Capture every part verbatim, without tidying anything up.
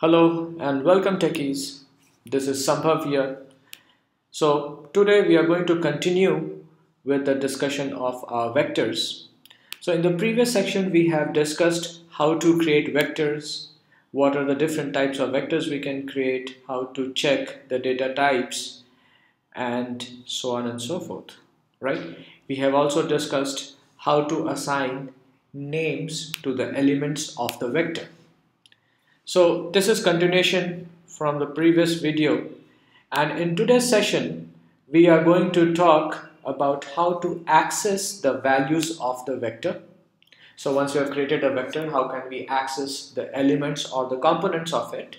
Hello and welcome techies, this is Sambhav here. So today we are going to continue with the discussion of our vectors. So in the previous section we have discussed how to create vectors, what are the different types of vectors we can create, how to check the data types and so on and so forth, right? We have also discussed how to assign names to the elements of the vector. So this is continuation from the previous video, and in today's session we are going to talk about how to access the values of the vector. So once we have created a vector, how can we access the elements or the components of it?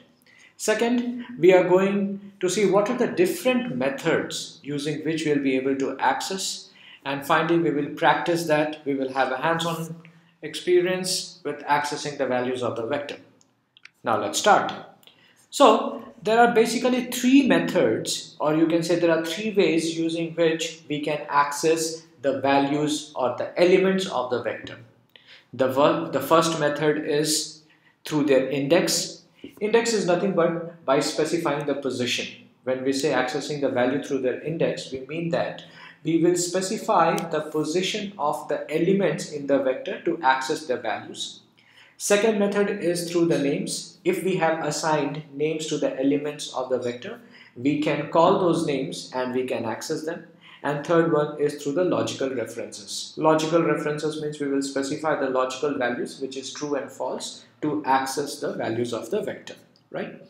Second, we are going to see what are the different methods using which we will be able to access, and finally we will practice that. We will have a hands-on experience with accessing the values of the vector. Now let's start. So there are basically three methods, or you can say there are three ways using which we can access the values or the elements of the vector. The, the first method is through their index. Index is nothing but by specifying the position. When we say accessing the value through their index, we mean that we will specify the position of the elements in the vector to access their values. Second method is through the names. If we have assigned names to the elements of the vector, we can call those names and we can access them. And third one is through the logical references. Logical references means we will specify the logical values, which is true and false, to access the values of the vector, right?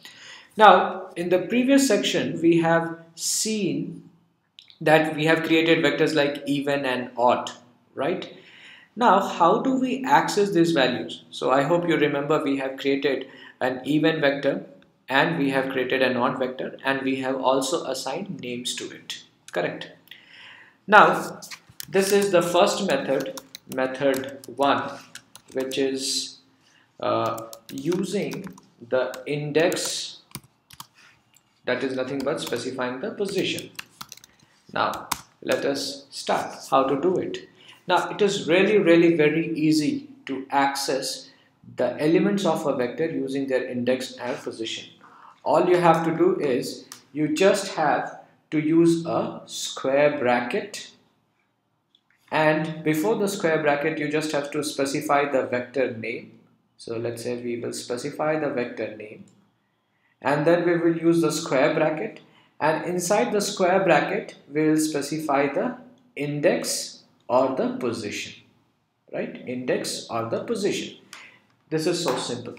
Now, in the previous section, we have seen that we have created vectors like even and odd, right? Now, how do we access these values? So I hope you remember we have created an even vector and we have created an odd vector, and we have also assigned names to it, correct? Now, this is the first method, method one, which is uh, using the index, that is nothing but specifying the position. Now, let us start how to do it. Now, it is really, really very easy to access the elements of a vector using their index and position. All you have to do is you just have to use a square bracket, and before the square bracket you just have to specify the vector name. So let's say we will specify the vector name, and then we will use the square bracket, and inside the square bracket we will specify the index or the position, right? Index or the position. This is so simple.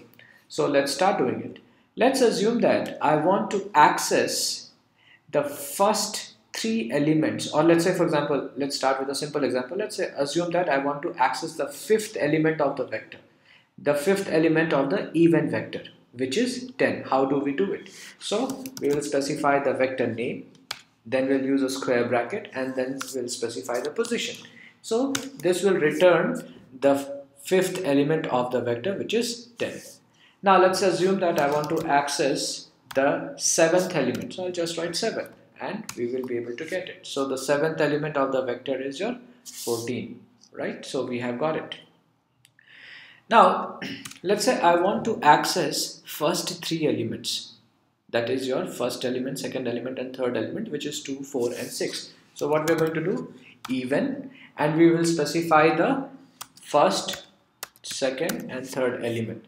So let's start doing it. Let's assume that I want to access the first three elements, or let's say, for example, let's start with a simple example. Let's say assume that I want to access the fifth element of the vector, the fifth element of the even vector, which is ten. How do we do it? So we will specify the vector name, then we'll use a square bracket, and then we'll specify the position. So this will return the fifth element of the vector, which is ten. Now let's assume that I want to access the seventh element. So I'll just write seven and we will be able to get it. So the seventh element of the vector is your fourteen, right? So we have got it. Now let's say I want to access first three elements. That is your first element, second element and third element, which is two, four and six. So what we're going to do? Even, and we will specify the first, second and third element.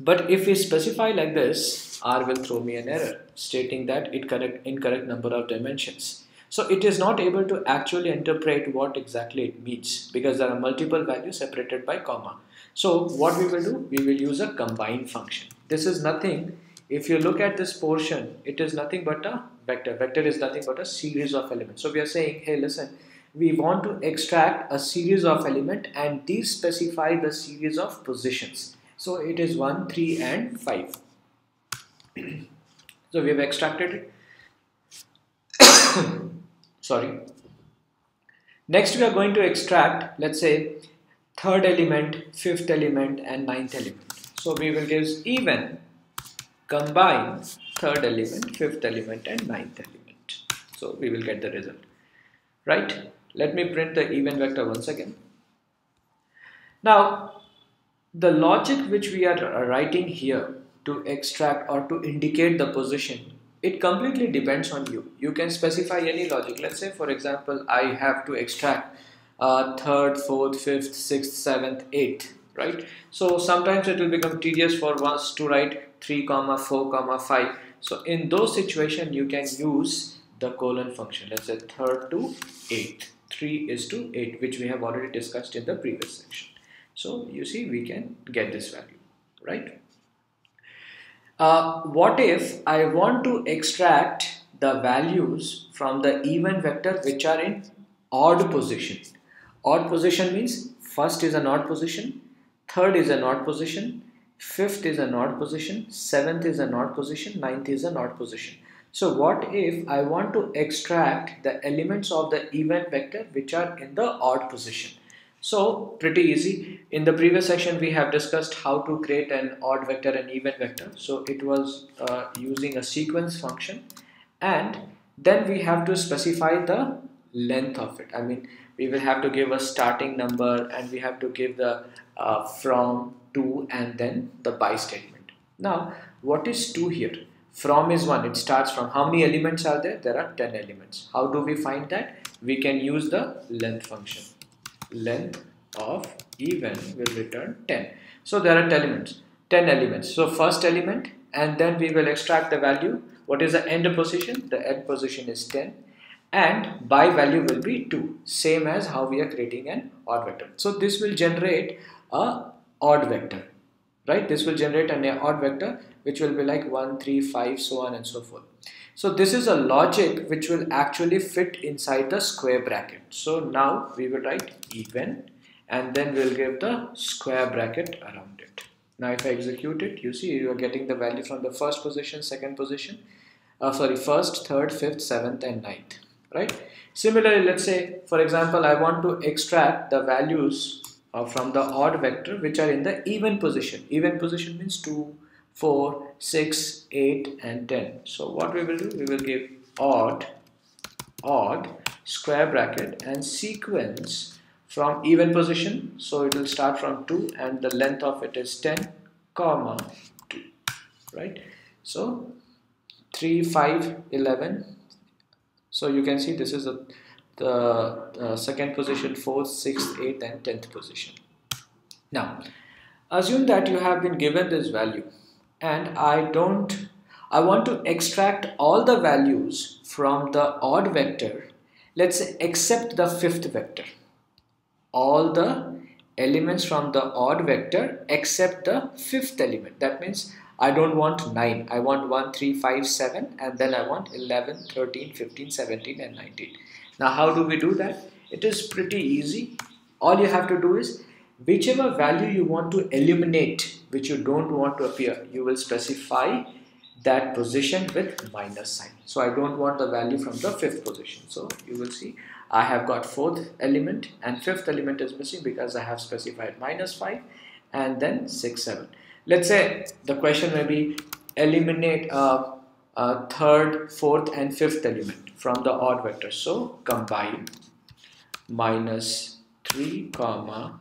But if we specify like this, R will throw me an error stating that it correct incorrect number of dimensions. So it is not able to actually interpret what exactly it means, because there are multiple values separated by comma. So what we will do? We will use a combine function. This is nothing. If you look at this portion, it is nothing but a vector. Vector is nothing but a series of elements. So we are saying, hey, listen, we want to extract a series of elements and these specify the series of positions. So it is one, three and five. So we have extracted it. Sorry. Next we are going to extract, let's say, third element, fifth element and ninth element. So we will give even, combine third element, fifth element and ninth element. So we will get the result, right? Let me print the even vector once again. Now The logic which we are writing here to extract or to indicate the position, it completely depends on you. You can specify any logic. Let's say, for example, I have to extract uh, third, fourth, fifth, sixth, seventh, eighth, right? So sometimes it will become tedious for us to write three comma four comma five. So in those situations, you can use the colon function. Let's say third to eighth, three is to eight, which we have already discussed in the previous section. So you see, we can get this value, right? Uh, what if I want to extract the values from the even vector which are in odd position? Odd position means first is an odd position, third is an odd position, fifth is an odd position, seventh is an odd position, ninth is an odd position. So what if I want to extract the elements of the even vector which are in the odd position? So pretty easy. In the previous section we have discussed how to create an odd vector and even vector. So it was uh, using a sequence function, and then we have to specify the length of it. I mean, we will have to give a starting number, and we have to give the uh, from to and then the by statement. Now what is to here? From is one. It starts from how many elements are there? There are ten elements. How do we find that? We can use the length function. Length of even will return ten. So there are ten elements ten elements. So first element, and then we will extract the value. What is the end position? The end position is ten, and by value will be two, same as how we are creating an odd vector. So this will generate a odd vector, right? This will generate an odd vector which will be like one, three, five, so on and so forth. So this is a logic which will actually fit inside the square bracket. So now we will write even, and then we'll give the square bracket around it. Now if I execute it, you see you are getting the value from the first position, second position, uh, sorry, first, third, fifth, seventh and ninth, right? Similarly, let's say, for example, I want to extract the values uh, from the odd vector which are in the even position. Even position means two, four, six, eight and ten. So what we will do, we will give odd odd square bracket and sequence from even position. So it will start from two, and the length of it is ten comma two, right? So three, five, eleven. So you can see this is a, the uh, second position, fourth, sixth, eighth and tenth position. Now assume that you have been given this value, and I don't, I want to extract all the values from the odd vector, let's say, except the fifth vector. All the elements from the odd vector except the fifth element. That means I don't want nine, I want one, three, five, seven, and then I want eleven, thirteen, fifteen, seventeen and nineteen. Now how do we do that? It is pretty easy. All you have to do is, whichever value you want to eliminate, which you don't want to appear, you will specify that position with minus sign. So I don't want the value from the fifth position. So you will see I have got fourth element, and fifth element is missing because I have specified minus five, and then six, seven. Let's say the question may be eliminate uh, uh, third, fourth and fifth element from the odd vector. So combine minus three comma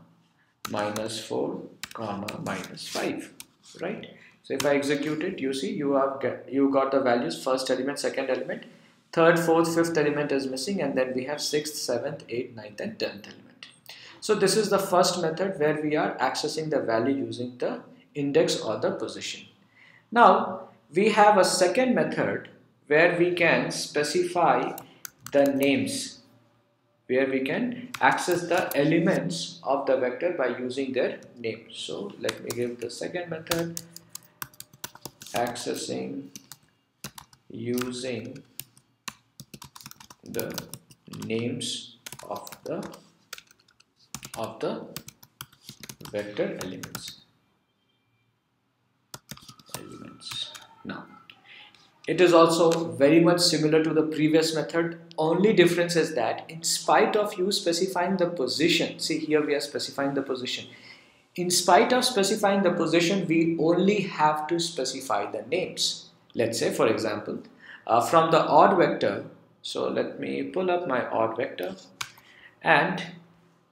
minus four comma minus five, right? So if I execute it, you see you have get, you got the values, first element, second element, third, fourth, fifth element is missing, and then we have sixth, seventh, eighth, ninth and tenth element. So this is the first method where we are accessing the value using the index or the position. Now we have a second method where we can specify the names, where we can access the elements of the vector by using their name. So let me give the second method, accessing using the names of the of the vector elements elements. Now it is also very much similar to the previous method. Only difference is that in spite of you specifying the position, see here we are specifying the position. In spite of specifying the position, we only have to specify the names. Let's say, for example, uh, from the odd vector. So let me pull up my odd vector, and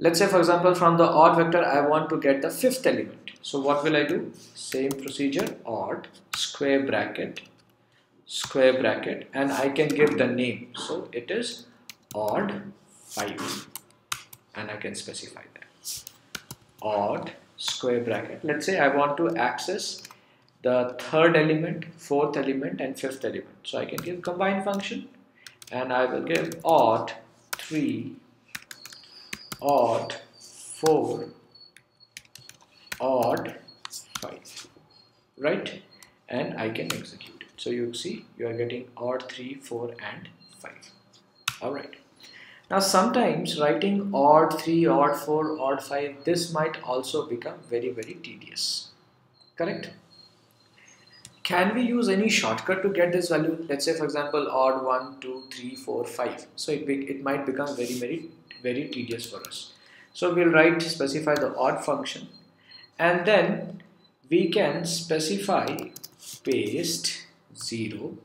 Let's say, for example, from the odd vector I want to get the fifth element. So what will I do? Same procedure, odd, square bracket, square bracket, and I can give the name. So it is odd five, and I can specify that. Odd square bracket. Let's say I want to access the third element, fourth element, and fifth element. So I can give combine function, and I will give odd three, odd four, odd five, right? And I can execute it. So you see you are getting odd three, four and five. Alright. Now sometimes writing odd three, odd four, odd five, this might also become very very tedious. Correct? Can we use any shortcut to get this value? Let's say, for example, odd one, two, three, four, five. So it, be, it might become very very very tedious for us. So we'll write, specify the odd function, and then we can specify paste zero.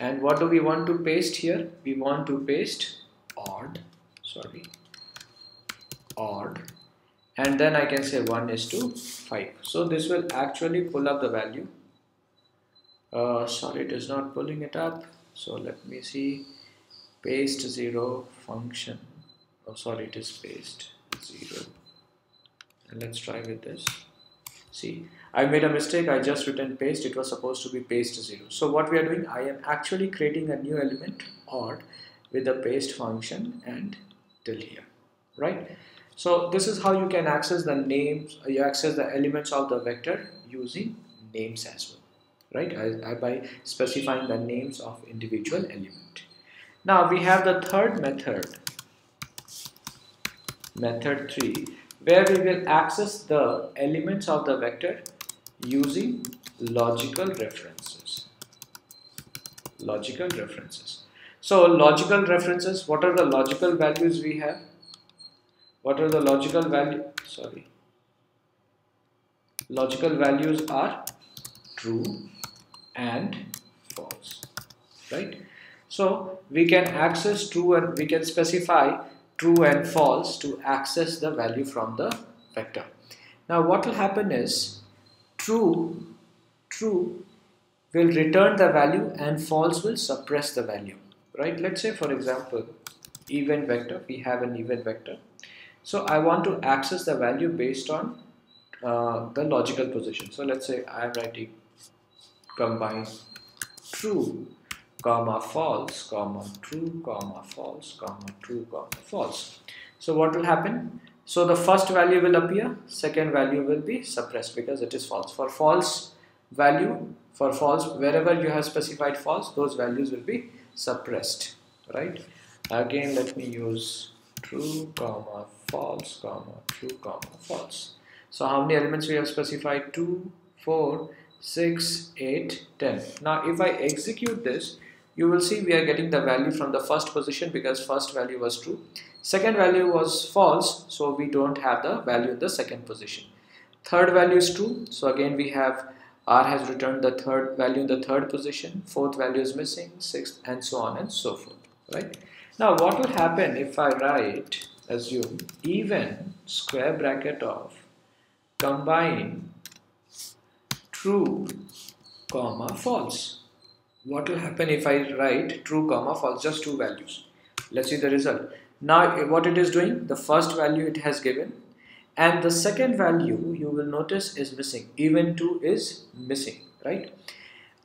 And what do we want to paste here? We want to paste odd, sorry, odd, and then I can say one is to five. So this will actually pull up the value. Uh, sorry, it is not pulling it up. So let me see, paste zero function. Oh, sorry, it is paste zero. And let's try with this. See, I made a mistake. I just written paste. It was supposed to be paste zero. So what we are doing, I am actually creating a new element odd with the paste function and till here, right? So this is how you can access the names. You access the elements of the vector using names as well, right? I, I, by specifying the names of individual element. Now we have the third method, method three, where we will access the elements of the vector using logical references. Logical references. So logical references, what are the logical values we have? What are the logical value? Sorry. Logical values are true and false, right? So we can access true, and we can specify true and false to access the value from the vector. Now what will happen is true, true will return the value and false will suppress the value, right? Let's say, for example, event vector, we have an event vector. So I want to access the value based on uh, the logical position. So let's say I am writing combine true, comma false, comma true, comma false, comma true, comma false. So what will happen? So the first value will appear, second value will be suppressed because it is false. For false value, for false, wherever you have specified false, those values will be suppressed, right? Again, let me use true, comma false, comma true, comma false. So how many elements we have specified? two, four, six, eight, ten. Now if I execute this, you will see we are getting the value from the first position because first value was true. Second value was false, so we don't have the value in the second position. Third value is true, so again we have R has returned the third value in the third position. Fourth value is missing, sixth, and so on and so forth, right? Now what will happen if I write, assume even square bracket of combine true, comma false. What will happen if I write true, comma false, just two values? Let's see the result. Now what it is doing, the first value it has given and the second value you will notice is missing. Even two is missing, right?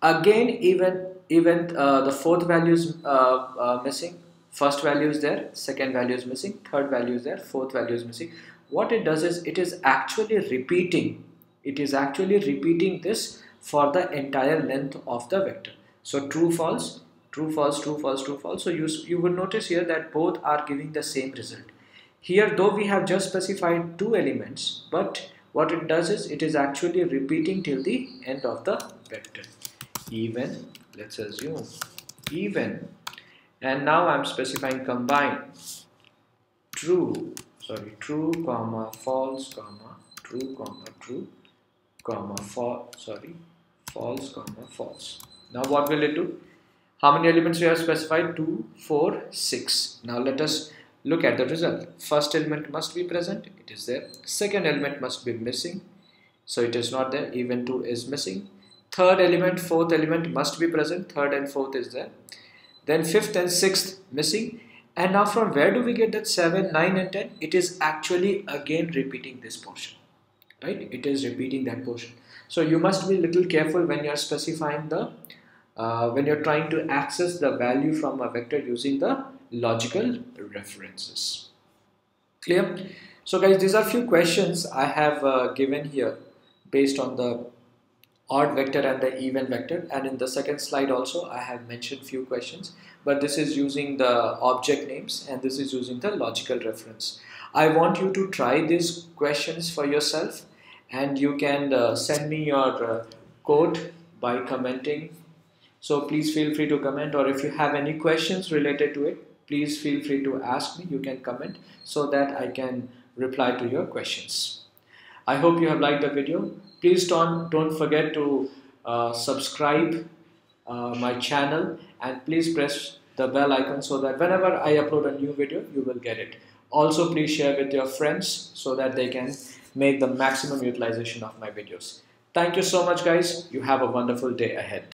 Again, even even uh, the fourth value is uh, uh, missing. First value is there, second value is missing, third value is there, fourth value is missing. What it does is it is actually repeating. It is actually repeating this for the entire length of the vector. So true, false, true, false, true, false, true, false. So you, you will notice here that both are giving the same result. Here though we have just specified two elements, but what it does is it is actually repeating till the end of the vector. Even, let's assume even, and now I'm specifying combine true, sorry, true, comma false, comma true, comma true, comma false, sorry, false, comma false. Now what will it do? How many elements we have specified? Two, four, six. Now let us Look at the result. First element must be present, it is there. Second element must be missing, so it is not there. Even two is missing. Third element, fourth element must be present. Third and fourth is there. Then fifth and sixth missing. And now from where do we get that seven, nine and ten? It is actually again repeating this portion, right? It is repeating that portion. So you must be a little careful when you are specifying the, uh, when you are trying to access the value from a vector using the logical references. Clear? So guys, these are few questions I have uh, given here based on the odd vector and the even vector, and in the second slide also I have mentioned few questions, but this is using the object names and this is using the logical reference. I want you to try these questions for yourself, and you can uh, send me your uh, code by commenting. So please feel free to comment, or if you have any questions related to it, please feel free to ask me. You can comment so that I can reply to your questions. I hope you have liked the video. Please don't, don't forget to uh, subscribe uh, my channel, and please press the bell icon so that whenever I upload a new video, you will get it. Also, please share with your friends so that they can make the maximum utilization of my videos. Thank you so much guys. You have a wonderful day ahead.